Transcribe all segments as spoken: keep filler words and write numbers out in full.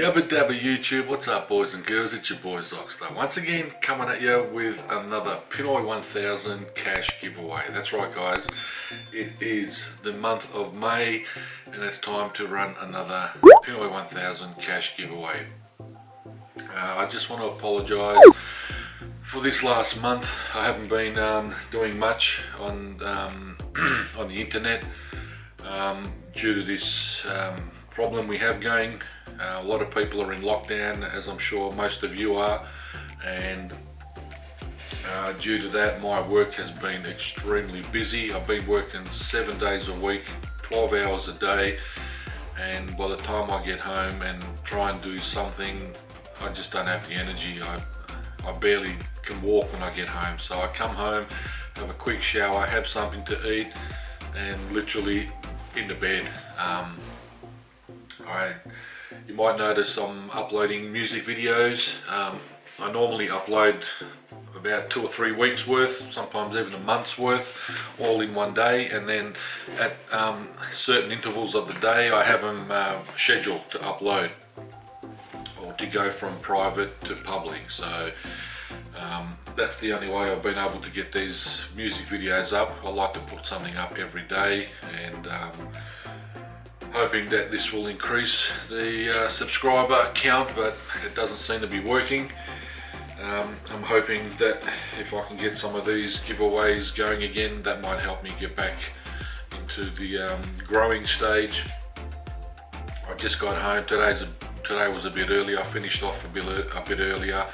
Yabba dabba YouTube, what's up boys and girls, it's your boy Zokstar. Once again coming at you with another Pinoy one thousand Cash Giveaway. That's right guys, it is the month of May and it's time to run another Pinoy one thousand Cash Giveaway. Uh, I just want to apologise for this last month. I haven't been um, doing much on, um, on the internet um, due to this um, problem we have going. Uh, a lot of people are in lockdown, as I'm sure most of you are, and uh, due to that my work has been extremely busy. I've been working seven days a week, twelve hours a day, and by the time I get home and try and do something, I just don't have the energy. I, I barely can walk when I get home, so I come home, have a quick shower, have something to eat, and literally into bed. Um, I, You might notice I'm uploading music videos. Um, I normally upload about two or three weeks worth, sometimes even a month's worth, all in one day, and then at um, certain intervals of the day I have them uh, scheduled to upload or to go from private to public. So um, that's the only way I've been able to get these music videos up. I like to put something up every day, and um, hoping that this will increase the uh, subscriber count, but it doesn't seem to be working. Um, I'm hoping that if I can get some of these giveaways going again, that might help me get back into the um, growing stage. I just got home. Today's a, today was a bit early. I finished off a bit, a bit earlier.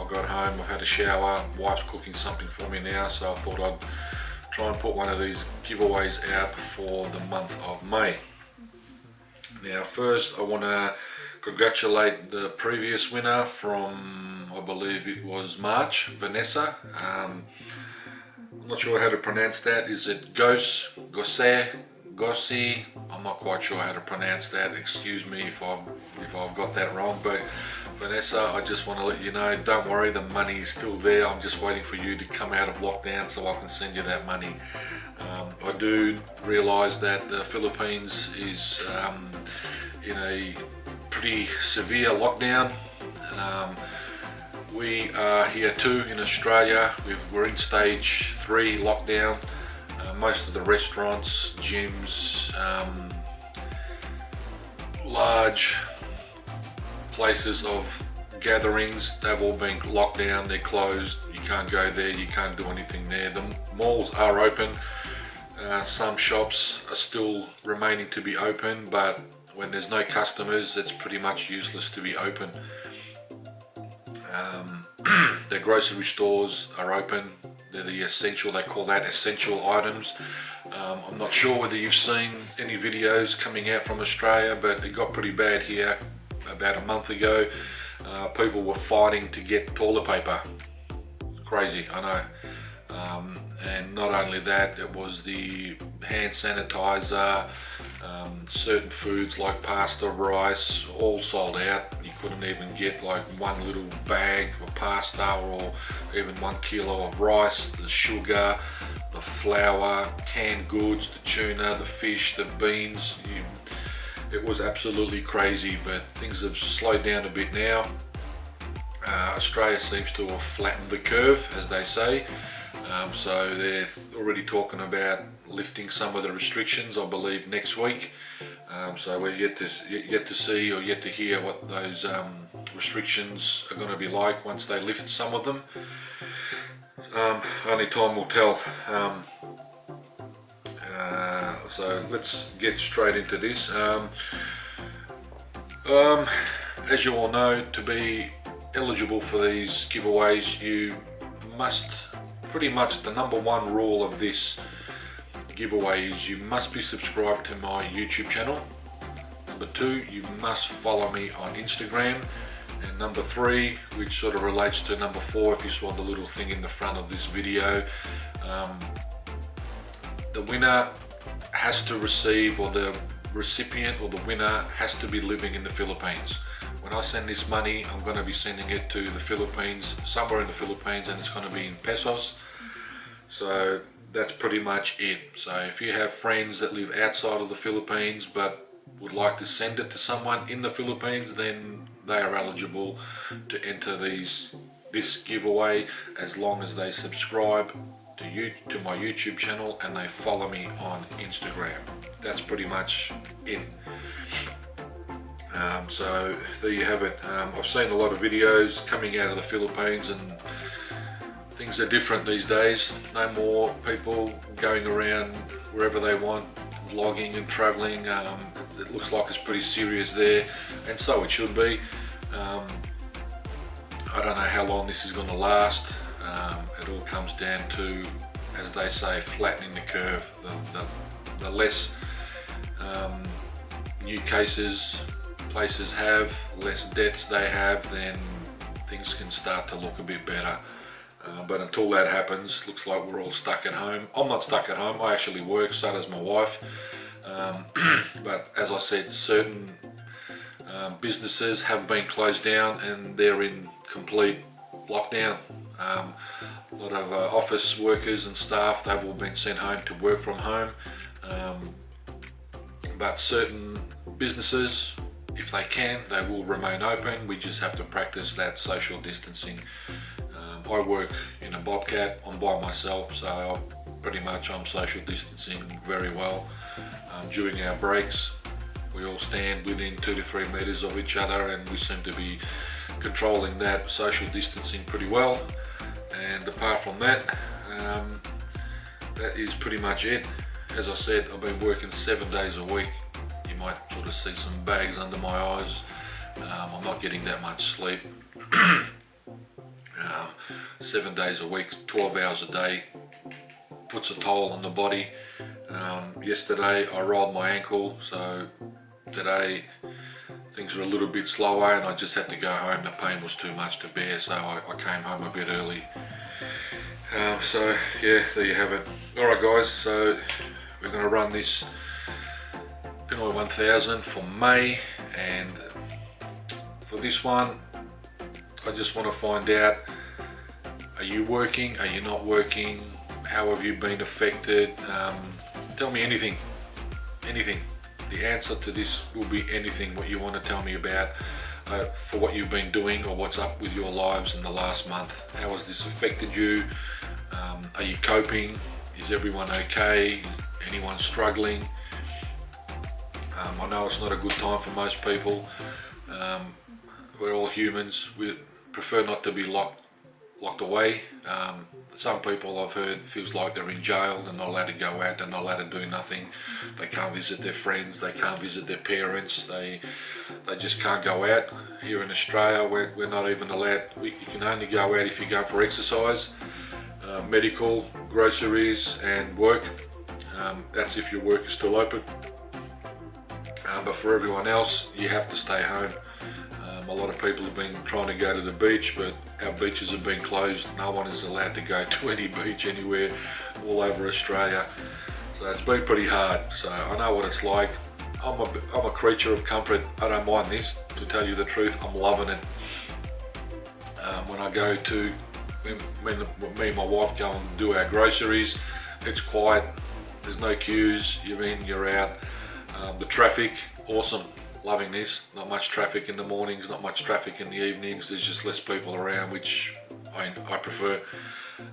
I got home, I've had a shower, wife's cooking something for me now, so I thought I'd try and put one of these giveaways out for the month of May. Now first I want to congratulate the previous winner from, I believe it was March, Vanessa. Um, I'm not sure how to pronounce that. Is it Gose, Gose, Gose? I'm not quite sure how to pronounce that. Excuse me if I've, if I've got that wrong. But Vanessa, I just want to let you know, don't worry, the money is still there. I'm just waiting for you to come out of lockdown so I can send you that money. Um, I do realise that the Philippines is um, in a pretty severe lockdown. Um, we are here too in Australia. We've, we're in stage three lockdown. Uh, most of the restaurants, gyms, um, large places of gatherings, they've all been locked down, they're closed, you can't go there, you can't do anything there. The malls are open, uh, some shops are still remaining to be open, but when there's no customers it's pretty much useless to be open. Um, the grocery stores are open, they're the essential, they call that essential items. Um, I'm not sure whether you've seen any videos coming out from Australia, but it got pretty bad here about a month ago. Uh, people were fighting to get toilet paper. Crazy, I know. Um, and not only that, it was the hand sanitizer, um, certain foods like pasta, rice, all sold out. You couldn't even get like one little bag of pasta or even one kilo of rice. The sugar, the flour, canned goods, the tuna, the fish, the beans. You, It was absolutely crazy, but things have slowed down a bit now. Uh, Australia seems to have flattened the curve, as they say. Um, so they're already talking about lifting some of the restrictions, I believe, next week. Um, so we're yet to, yet to see or yet to hear what those um, restrictions are going to be like once they lift some of them. Um, only time will tell. Um, Uh, so let's get straight into this. Um, um, as you all know, to be eligible for these giveaways, you must pretty much, the number one rule of this giveaway is you must be subscribed to my YouTube channel. Number two, you must follow me on Instagram. And number three, which sort of relates to number four, if you saw the little thing in the front of this video, um, the winner has to receive, or the recipient or the winner has to be living in the Philippines. When I send this money, I'm going to be sending it to the Philippines, somewhere in the Philippines, and it's going to be in pesos. So that's pretty much it. So if you have friends that live outside of the Philippines but would like to send it to someone in the Philippines, then they are eligible to enter these this giveaway as long as they subscribe to you to my YouTube channel and they follow me on Instagram. That's pretty much it. Um, so there you have it. Um, I've seen a lot of videos coming out of the Philippines, and things are different these days. No more people going around wherever they want, vlogging and traveling. Um, it looks like it's pretty serious there, and so it should be. Um, I don't know how long this is going to last. Um, it all comes down to, as they say, flattening the curve. The, the, the less um, new cases places have, less deaths they have, then things can start to look a bit better. Uh, but until that happens, looks like we're all stuck at home. I'm not stuck at home, I actually work, so does my wife. Um, but as I said, certain um, businesses have been closed down and they're in complete lockdown. Um, a lot of uh, office workers and staff, they've all been sent home to work from home. Um, but certain businesses, if they can, they will remain open. We just have to practice that social distancing. I work in a bobcat, I'm by myself, so I'll pretty much I'm social distancing very well. Um, during our breaks, we all stand within two to three meters of each other, and we seem to be controlling that social distancing pretty well. And apart from that, um, that is pretty much it. As I said, I've been working seven days a week. You might sort of see some bags under my eyes. Um, I'm not getting that much sleep. Um, seven days a week, twelve hours a day, puts a toll on the body. Um, yesterday I rolled my ankle, so today things are a little bit slower and I just had to go home. The pain was too much to bear, so I, I came home a bit early. Um, so yeah, there you have it. Alright guys, so we're going to run this Pinoy one thousand for May, and for this one I just want to find out, are you working, are you not working, how have you been affected? Um, tell me anything, anything. The answer to this will be anything, what you want to tell me about, uh, for what you've been doing or what's up with your lives in the last month. How has this affected you? Um, are you coping? Is everyone okay? Anyone struggling? Um, I know it's not a good time for most people. Um, we're all humans. We prefer not to be locked locked away. Um, some people I've heard feels like they're in jail, they're not allowed to go out, they're not allowed to do nothing, they can't visit their friends, they can't visit their parents, they they just can't go out. Here in Australia we're, we're not even allowed, we, you can only go out if you go for exercise, uh, medical, groceries and work. Um, that's if your work is still open, uh, but for everyone else you have to stay home. A lot of people have been trying to go to the beach, but our beaches have been closed. No one is allowed to go to any beach anywhere all over Australia. So it's been pretty hard. So I know what it's like. I'm a, I'm a creature of comfort. I don't mind this. To tell you the truth, I'm loving it. Um, when I go to, when, when me and my wife go and do our groceries, it's quiet. There's no queues. You're in, you're out. Um, the traffic, awesome. Loving this. Not much traffic in the mornings, not much traffic in the evenings. There's just less people around, which I, I prefer.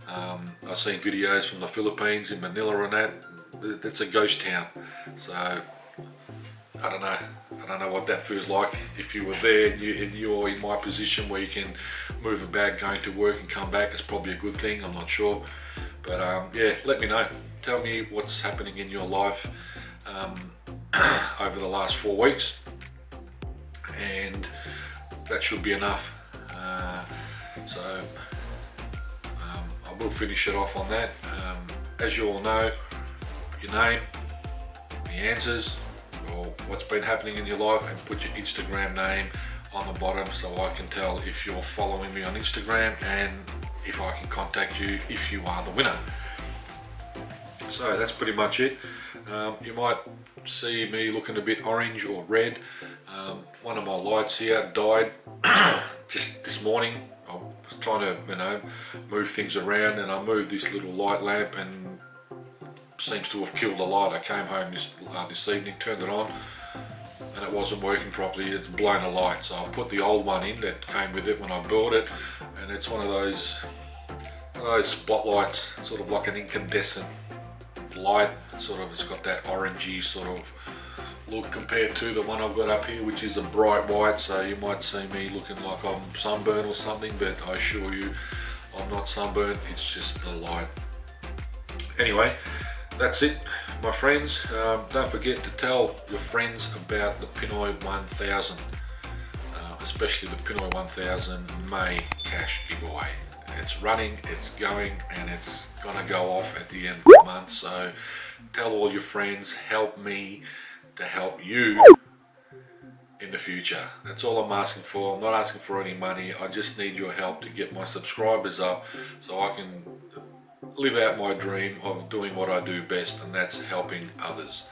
Um, I've seen videos from the Philippines in Manila and that. It's a ghost town. So, I don't know. I don't know what that feels like. If you were there and, you, and you're in my position where you can move about, going to work and come back, it's probably a good thing. I'm not sure. But um, yeah, let me know. Tell me what's happening in your life um, over the last four weeks. And that should be enough. Uh, so um, I will finish it off on that. Um, as you all know, put your name, the answers, or what's been happening in your life, and put your Instagram name on the bottom so I can tell if you're following me on Instagram and if I can contact you if you are the winner. So that's pretty much it. Um, you might see me looking a bit orange or red. Um, one of my lights here died just this morning. I was trying to, you know, move things around, and I moved this little light lamp and seems to have killed the light. I came home this, uh, this evening, turned it on, and it wasn't working properly, it's blown a light. So I put the old one in that came with it when I bought it, and it's one of those, one of those spotlights, sort of like an incandescent light. Sort of, it's got that orangey sort of look compared to the one I've got up here, which is a bright white. So you might see me looking like I'm sunburned or something, but I assure you I'm not sunburned, it's just the light. Anyway, that's it, my friends. Um, don't forget to tell your friends about the Pinoy one thousand, uh, especially the Pinoy one thousand May cash giveaway. It's running, it's going, and it's gonna go off at the end of the month. So tell all your friends, help me to help you in the future. That's all I'm asking for. I'm not asking for any money. I just need your help to get my subscribers up so I can live out my dream of doing what I do best, and that's helping others.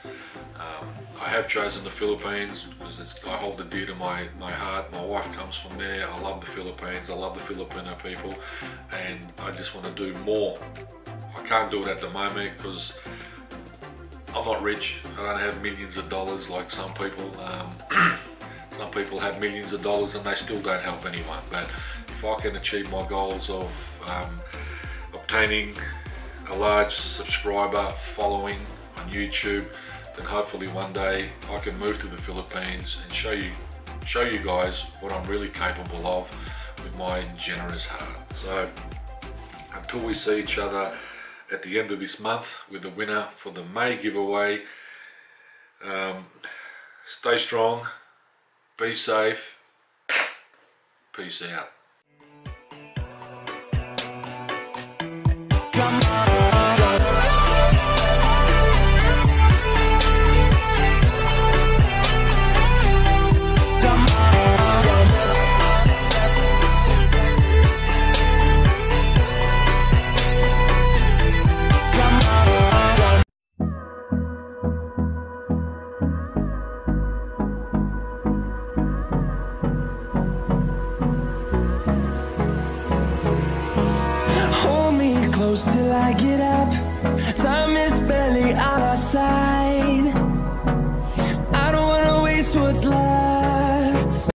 Um, I have chosen the Philippines because it's, I hold it dear to my, my heart. My wife comes from there. I love the Philippines. I love the Filipino people, and I just want to do more. I can't do it at the moment because I'm not rich. I don't have millions of dollars like some people. Um, some people have millions of dollars and they still don't help anyone. But if I can achieve my goals of um, obtaining a large subscriber following on YouTube, then hopefully one day I can move to the Philippines and show you show you guys what I'm really capable of with my generous heart. So until we see each other at the end of this month with the winner for the May giveaway, um, stay strong, be safe, peace out. Till I get up, time is barely on our side. I don't wanna waste what's left.